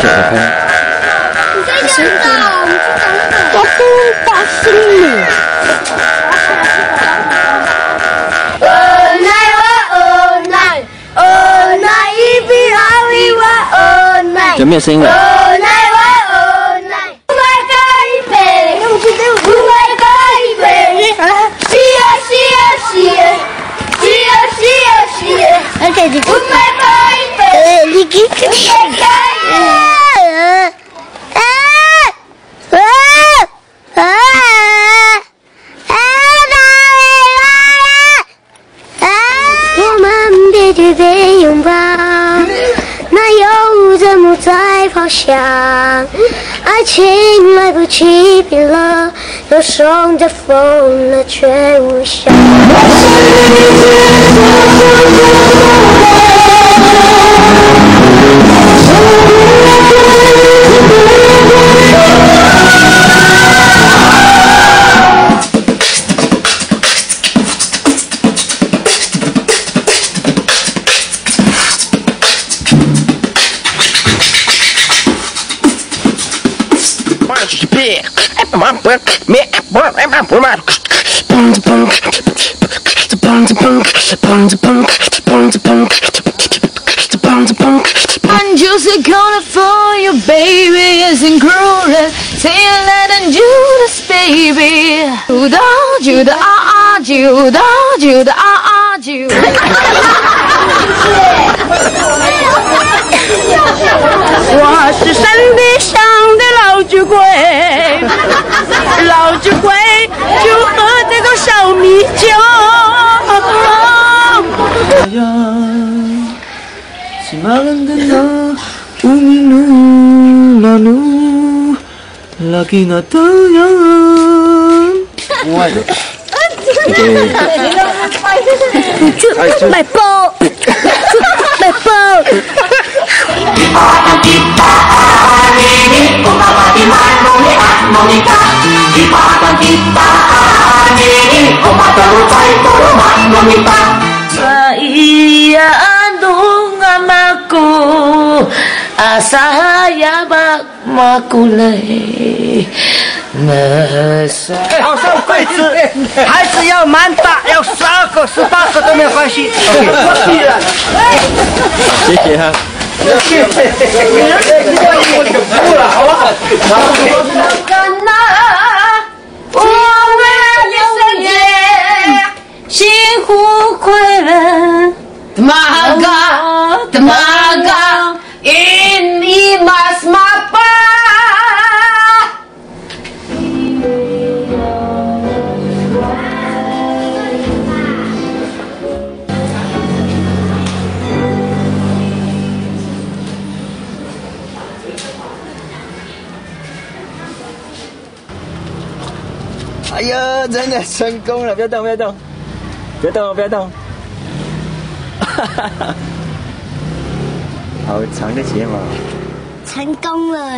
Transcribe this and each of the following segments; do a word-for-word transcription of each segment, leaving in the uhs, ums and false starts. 就係聽。唔使驚㗎，唔使驚。我風八星年。 有咩聲音？我们彼此被拥抱。 在咆哮，爱情来不及变了，又送着疯了却无效。I'm just a corner for you, baby. Isn't cruel, Taylor and Judas, baby. Judas, Judas, ah, Judas, Judas, ah, Judas. 老酒鬼，老酒鬼就喝那个小米酒。买包，买包。 Naiiyaan ako, asaya makulay masa. 好像贵子，孩子要蛮大，要十二个、十八个都没有关系。谢谢哈。 干呐！我们要生日，幸福快乐。马嘎，马嘎，因你马斯马巴。哎呀，真的成功了！不要动，不要动，别动，不要动！哈哈哈，好长的睫毛。成功了哎！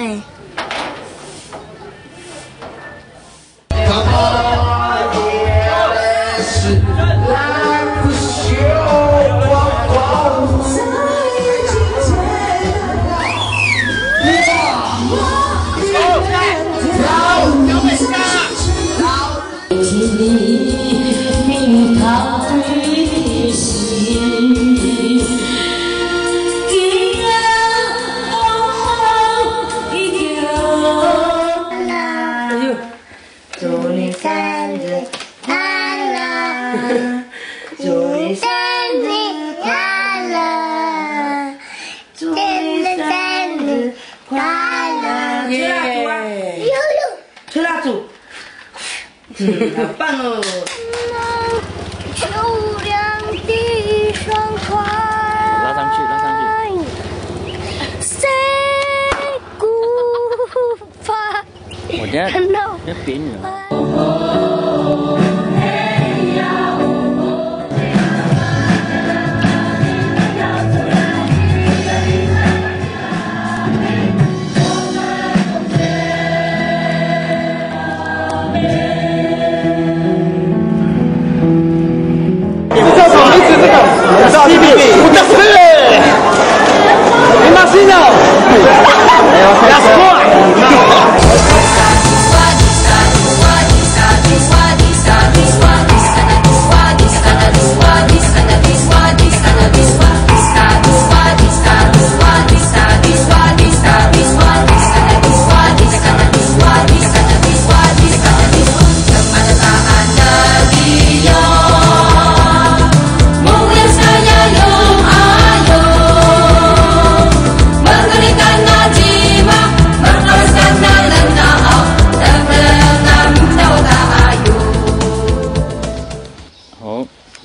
好棒哦！秋凉地爽快，拉上去，拉上去。Say goodbye。我家要扁你了。 Sini, udah sini. Masih no.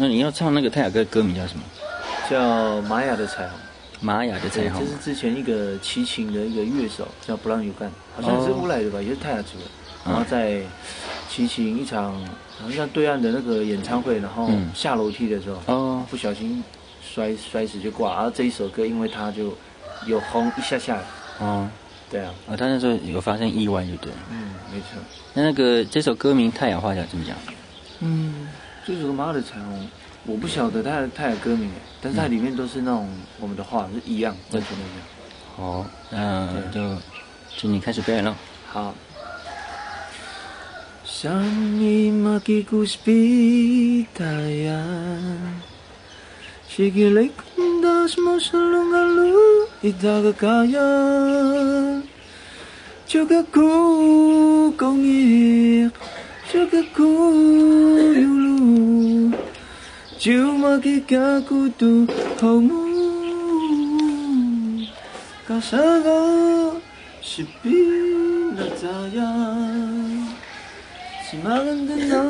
那你要唱那个泰雅歌，歌名叫什么？叫玛雅的彩虹。玛雅的彩虹。这是之前一个齐秦的一个乐手叫布朗尤干，好像是乌来的吧，也是泰雅族的。然后在齐秦一场好像对岸的那个演唱会，然后下楼梯的时候，哦，不小心摔摔死就挂。然后这一首歌，因为他就有红一下下。哦。对啊，啊、哦，他那时候有发生意外就对了。嗯，没错。那那个这首歌名泰雅话讲怎么讲？嗯，这首《玛雅的彩虹》，我不晓得它的泰雅歌名，但是它里面都是那种我们的话，是一样，完全一样。好，那就请你开始表演了。好。Jagaku yulu, cuma kita kudu kamu, kasaga sepinataya, semalam dengan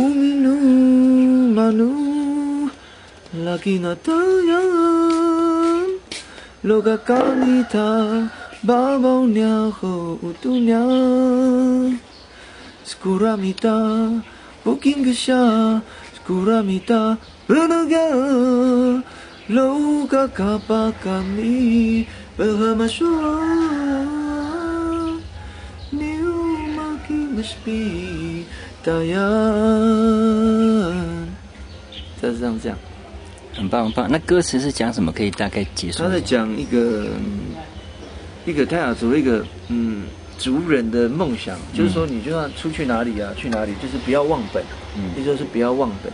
uminu manu lagi natayan, loga kanita babau nyaho utunya.Skuramita, buking gesya, skuramita, bernaga, lauka kapal kami berhamasua, niumaki mespi tayan。就是这样讲，很棒很棒。那歌词是讲什么？可以大概解释？他在讲一个、嗯、一个泰雅族一个嗯。族人的梦想，就是说你就算出去哪里啊，去哪里，就是不要忘本，嗯，也就是不要忘本。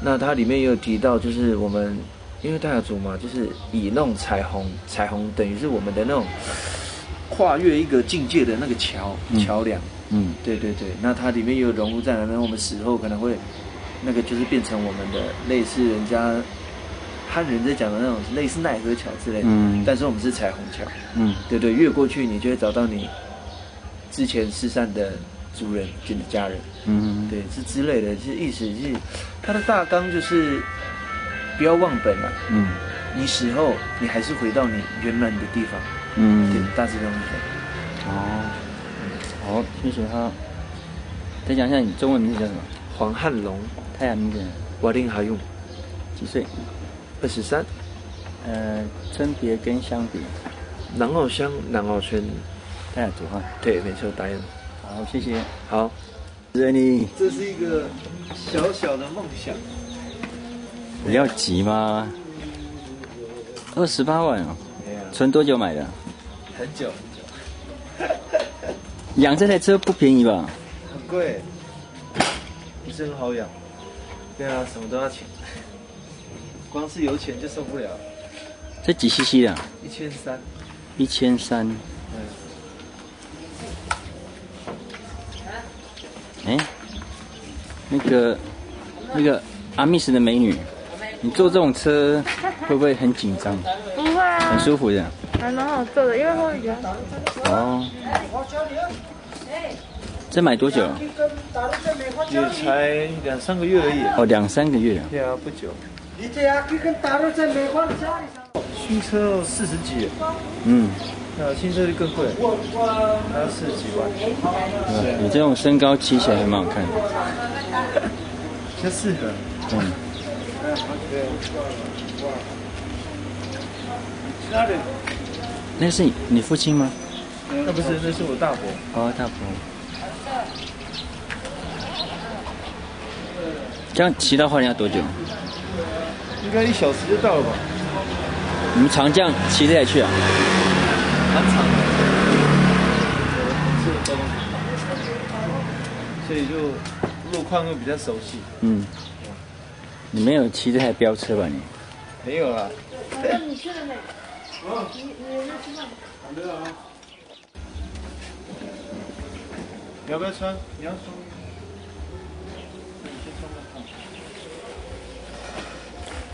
那它里面也有提到，就是我们因为泰雅族嘛，就是以那种彩虹，彩虹等于是我们的那种跨越一个境界的那个桥、嗯、桥梁，嗯，对对对。那它里面也有融入在里面，我们死后可能会那个就是变成我们的类似人家汉人在讲的那种类似奈何桥之类的，嗯，但是我们是彩虹桥，嗯，对对，越过去你就会找到你。之前失散的族人，就是家人，嗯，对，是之类的，是意思是，他的大纲就是不要忘本啊，嗯，你死后你还是回到你原来的地方，嗯，对，大致上是这样。哦，好、嗯，谢谢他。再讲一下你中文名字叫什么？黄汉龙。泰雅名字？瓦丁哈用。几岁？二十三。呃，村别跟乡别。南澳乡，南澳村。泰雅族哈，对，没错，答应。好，谢谢。好，瑞妮，这是一个小小的梦想。你要急吗？二十八万哦，存多久买的？很久很久。养这台车不便宜吧？很贵，不是很好养。对啊，什么都要钱，光是油钱就受不了。这几 C C 的？一千三。一千三。嗯。哎，那个那个阿密斯的美女，你坐这种车会不会很紧张？不会啊，很舒服的，还蛮好坐的，因为后面。哦。这买多久了？也才两三个月而已。哦，两三个月啊。对啊，不久。新车四十几。嗯。那新车就更贵，还要四十几万。嗯、你这种身高骑起来还蛮好看的，这适合。嗯。那是你你父亲吗？那不是，那是我大伯。哦，大伯。这样骑到花莲要多久？应该一小时就到了吧。你们常这样骑着来去啊？蛮长的，所以就路况会比较熟悉。嗯，你没有骑这台飙车吧？你没有啊？那你去了没？你你那去吗？没有啊。你要不要穿？你要穿？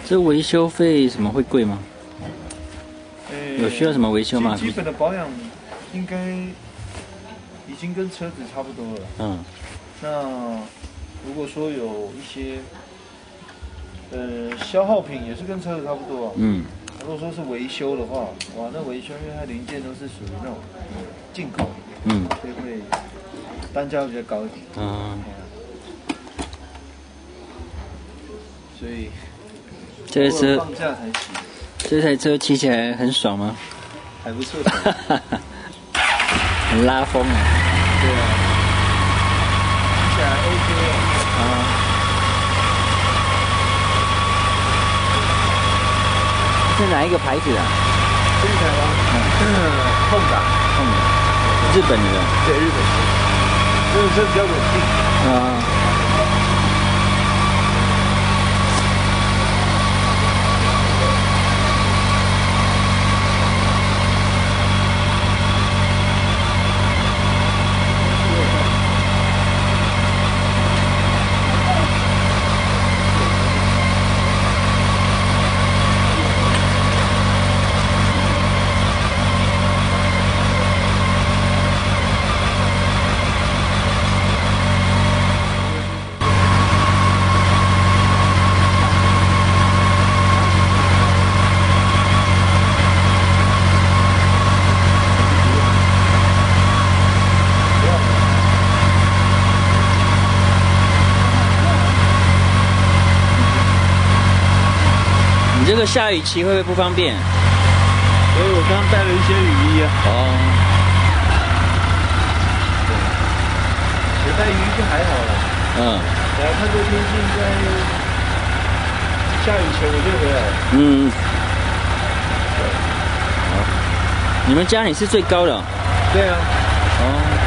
这维修费什么会贵吗？有需要什么维修吗？基本的保养应该已经跟车子差不多了。嗯。那如果说有一些呃，消耗品也是跟车子差不多、啊。嗯。如果说是维修的话，哇，那维修因为它零件都是属于那种进口，嗯，所以会单价比较高一点。嗯。所以这台车放假才骑。这台车骑起来很爽吗？还不错。很拉风啊。对啊。骑起来 OK 啊。啊。 是哪一个牌子啊？这台吗？嗯，碰的，碰的，日本的。对，日本的。这个车比较稳定。啊。这个下雨骑会不会不方便？所以我刚带了一些雨衣啊。哦。对，带雨衣就还好了。嗯。我要看这天气，在下雨前我就回来了。嗯。好。你们家里是最高的、哦？对啊。哦。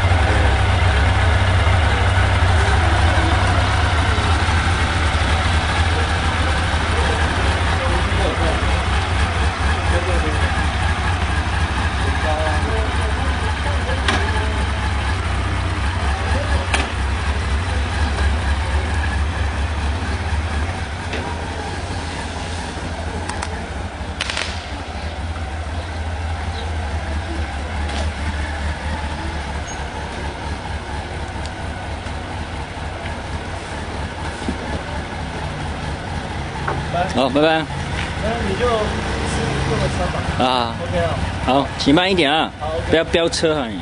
好，拜拜。那你就吃这个车吧。啊。OK 啊。好，骑慢一点啊，不要飙车啊你。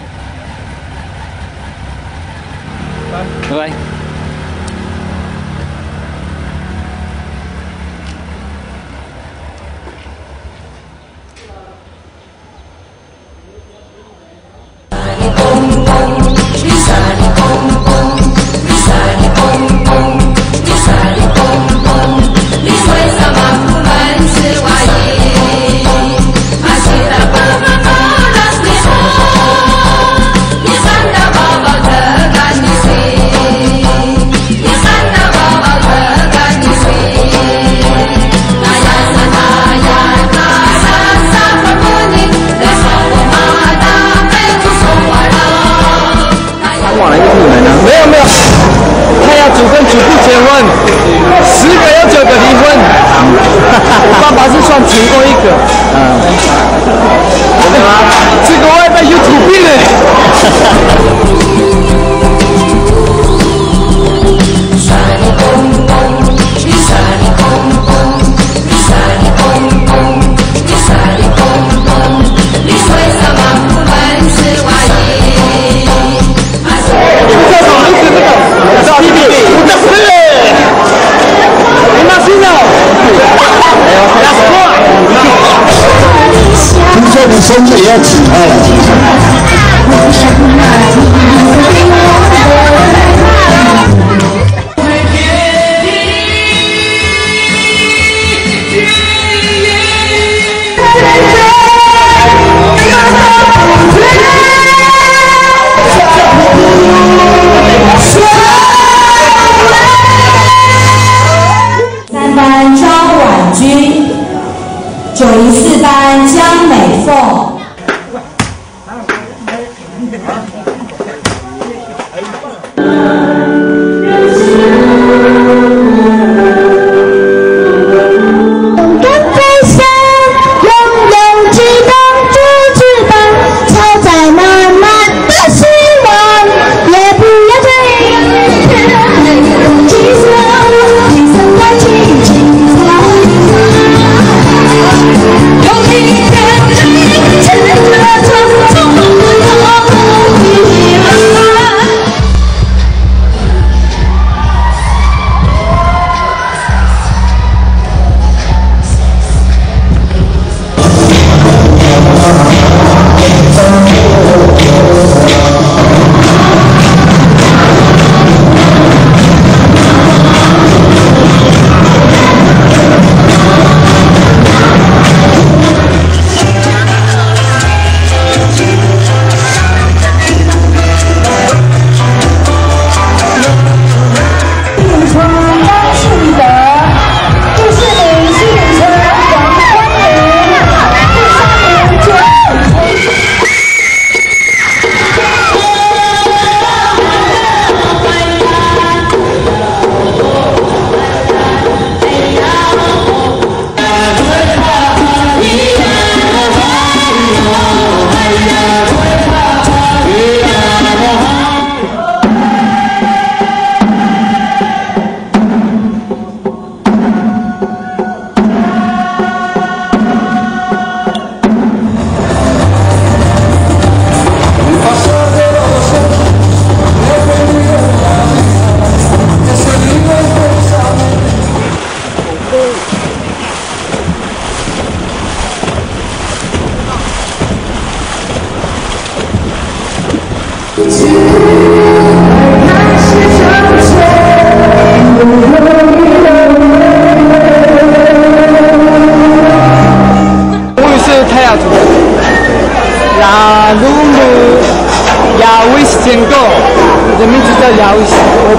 拜拜。拜拜。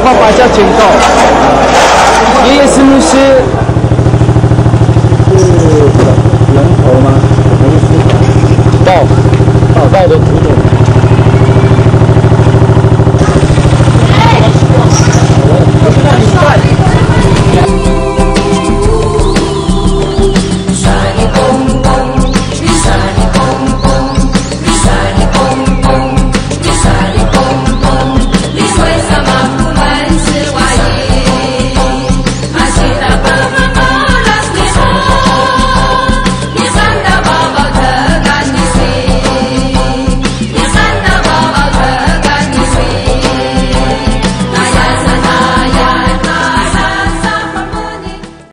话法教警告。爷爷是牧师，是人头吗？不是，道，道道的土种。